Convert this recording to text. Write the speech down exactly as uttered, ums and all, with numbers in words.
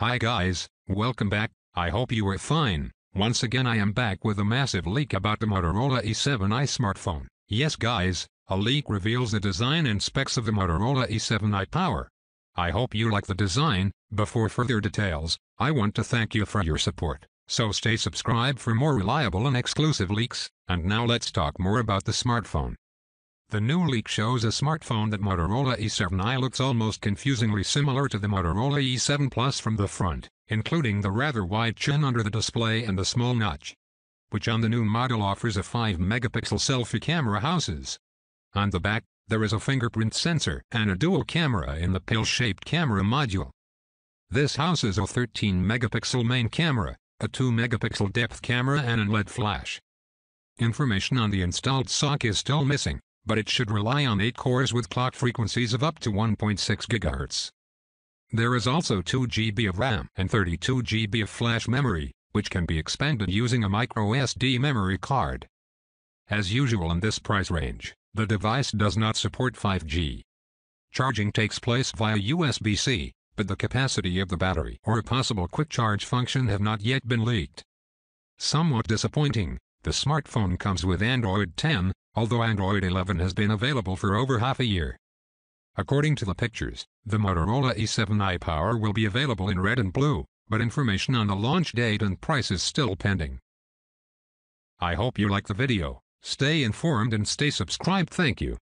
Hi guys, welcome back, I hope you are fine. Once again I am back with a massive leak about the Motorola E seven i smartphone. Yes guys, a leak reveals the design and specs of the Motorola E seven i Power. I hope you like the design. Before further details, I want to thank you for your support. So stay subscribed for more reliable and exclusive leaks, and now let's talk more about the smartphone. The new leak shows a smartphone that Motorola E seven i looks almost confusingly similar to the Motorola E seven Plus from the front, including the rather wide chin under the display and the small notch, which on the new model offers a five megapixel selfie camera houses. On the back, there is a fingerprint sensor and a dual camera in the pill-shaped camera module. This houses a thirteen megapixel main camera, a two megapixel depth camera and an L E D flash. Information on the installed S O C is still missing, but it should rely on eight cores with clock frequencies of up to one point six gigahertz. There is also two gigabytes of RAM and thirty-two gigabytes of flash memory, which can be expanded using a microSD memory card. As usual in this price range, the device does not support five G. Charging takes place via U S B C, but the capacity of the battery or a possible quick charge function have not yet been leaked. Somewhat disappointing, the smartphone comes with Android ten, although Android eleven has been available for over half a year. According to the pictures, the Motorola E seven i Power will be available in red and blue, but information on the launch date and price is still pending. I hope you like the video, stay informed and stay subscribed. Thank you.